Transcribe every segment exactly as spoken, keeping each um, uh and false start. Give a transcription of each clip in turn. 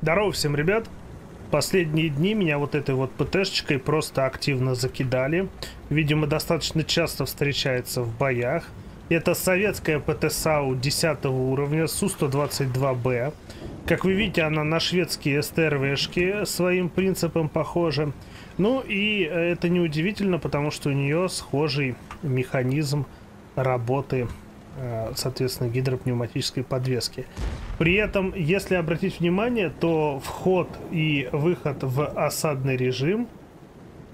Здорово всем, ребят. Последние дни меня вот этой вот ПТ-шечкой просто активно закидали. Видимо, достаточно часто встречается в боях. Это советская ПТ-САУ десятого уровня Су сто двадцать два Б. Как вы видите, она на шведские СТРВшки своим принципом похожа. Ну и это неудивительно, потому что у нее схожий механизм работы, соответственно, гидропневматической подвески. При этом, если обратить внимание, то вход и выход в осадный режим,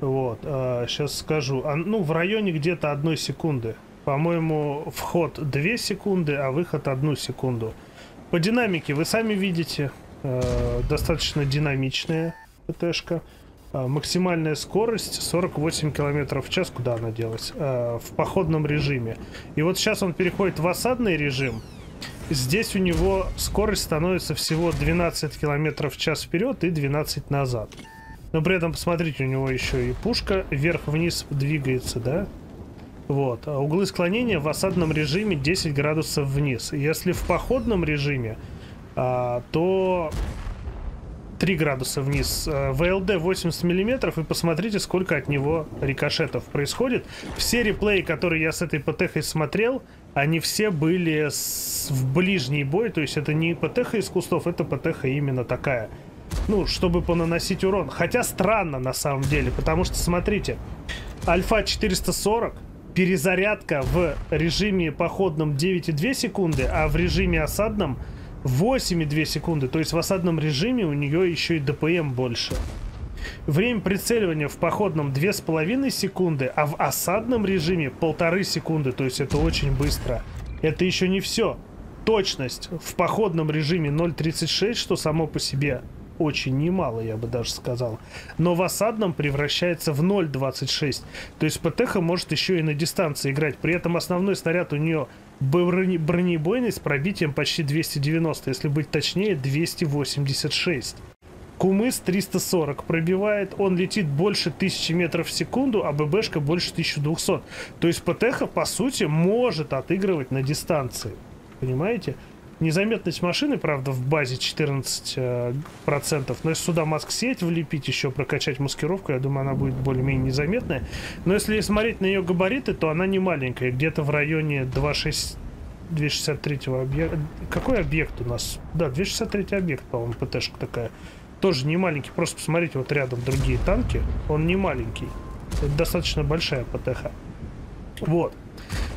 вот, сейчас скажу, ну, в районе где-то одной секунды. По-моему, вход две секунды, а выход одну секунду. По динамике вы сами видите, э, достаточно динамичная ПТ-шка. Э, максимальная скорость сорок восемь километров в час, куда она делась, э, в походном режиме. И вот сейчас он переходит в осадный режим. Здесь у него скорость становится всего двенадцать километров в час вперед и двенадцать назад. Но при этом, посмотрите, у него еще и пушка вверх-вниз двигается, да? Вот. Углы склонения в осадном режиме десять градусов вниз. Если в походном режиме, а, то три градуса вниз. ВЛД восемьдесят миллиметров, и посмотрите, сколько от него рикошетов происходит. Все реплеи, которые я с этой ПТ-хой смотрел, они все были с... в ближний бой. То есть это не ПТ-ха из кустов, это ПТ-ха именно такая. Ну, чтобы понаносить урон. Хотя странно на самом деле, потому что, смотрите, Альфа четыреста сорок... Перезарядка в режиме походном девять и две секунды, а в режиме осадном восемь и две секунды. То есть в осадном режиме у нее еще и ДПМ больше. Время прицеливания в походном две с половиной секунды, а в осадном режиме полторы секунды. То есть это очень быстро. Это еще не все. Точность в походном режиме ноль тридцать шесть, что само по себе очень немало, я бы даже сказал. Но в осадном превращается в ноль двадцать шесть. То есть ПТ-ха может еще и на дистанции играть. При этом основной снаряд у нее бронебойный с пробитием почти двести девяносто. Если быть точнее, двести восемьдесят шесть. Кумыс триста сорок пробивает. Он летит больше тысячи метров в секунду, а ББшка больше тысячи двухсот. То есть ПТ-ха, по сути, может отыгрывать на дистанции. Понимаете? Незаметность машины, правда, в базе четырнадцать процентов, но если сюда маск-сеть влепить, еще прокачать маскировку, я думаю, она будет более-менее незаметная. Но если смотреть на ее габариты, то она не маленькая, где-то в районе двести шестьдесят три объекта. Какой объект у нас? Да, двести шестьдесят три объект, по-моему, ПТ-шка такая. Тоже не маленький, просто посмотрите, вот рядом другие танки, он не маленький. Это достаточно большая ПТ-ха. Вот.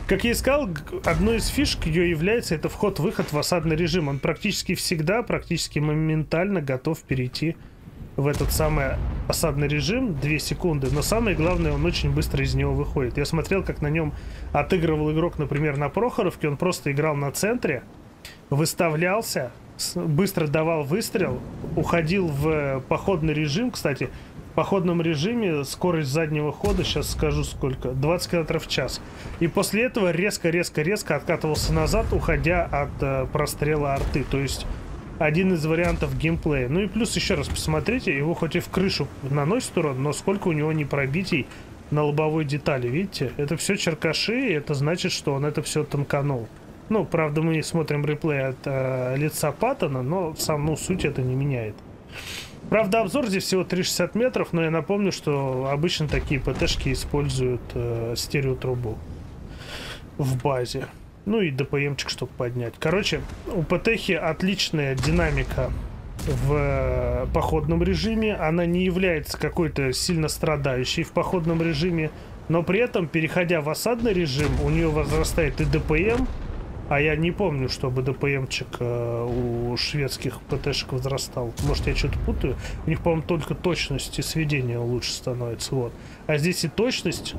Как я и сказал, одной из фишек ее является это вход-выход в осадный режим. Он практически всегда, практически моментально готов перейти в этот самый осадный режим две секунды. Но самое главное, он очень быстро из него выходит. Я смотрел, как на нем отыгрывал игрок, например, на Прохоровке. Он просто играл на центре, выставлялся, быстро давал выстрел, уходил в походный режим. Кстати, в походном режиме скорость заднего хода, сейчас скажу сколько, двадцать километров в час. И после этого резко-резко-резко откатывался назад, уходя от э, прострела арты. То есть один из вариантов геймплея. Ну и плюс еще раз посмотрите, его хоть и в крышу наносит урон, но сколько у него не пробитий на лобовой детали, видите? Это все черкаши, и это значит, что он это все танканул. Ну, правда, мы смотрим реплей от э, лица Паттона, но саму суть это не меняет. Правда, обзор здесь всего триста шестьдесят метров, но я напомню, что обычно такие ПТ-шки используют э, стереотрубу в базе. Ну и ДПМчик, чтобы поднять. Короче, у ПТ-хи отличная динамика в походном режиме. Она не является какой-то сильно страдающей в походном режиме, но при этом, переходя в осадный режим, у нее возрастает и ДПМ. А я не помню, чтобы ДПМчик э, у шведских ПТ-шек возрастал. Может, я что-то путаю? У них, по-моему, только точность и сведение лучше становится. Вот. А здесь и точность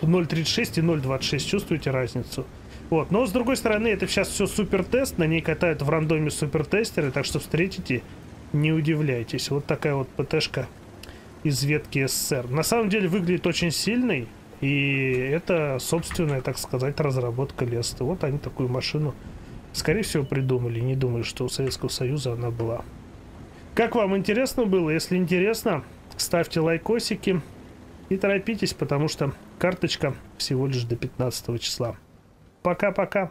ноль тридцать шесть и ноль двадцать шесть. Чувствуете разницу? Вот. Но, с другой стороны, это сейчас все супертест. На ней катают в рандоме супертестеры. Так что встретите, не удивляйтесь. Вот такая вот ПТ-шка из ветки СССР. На самом деле, выглядит очень сильной. И это собственная, так сказать, разработка Леста. Вот они такую машину, скорее всего, придумали. Не думаю, что у Советского Союза она была. Как вам интересно было? Если интересно, ставьте лайкосики и торопитесь, потому что карточка всего лишь до пятнадцатого числа. Пока-пока!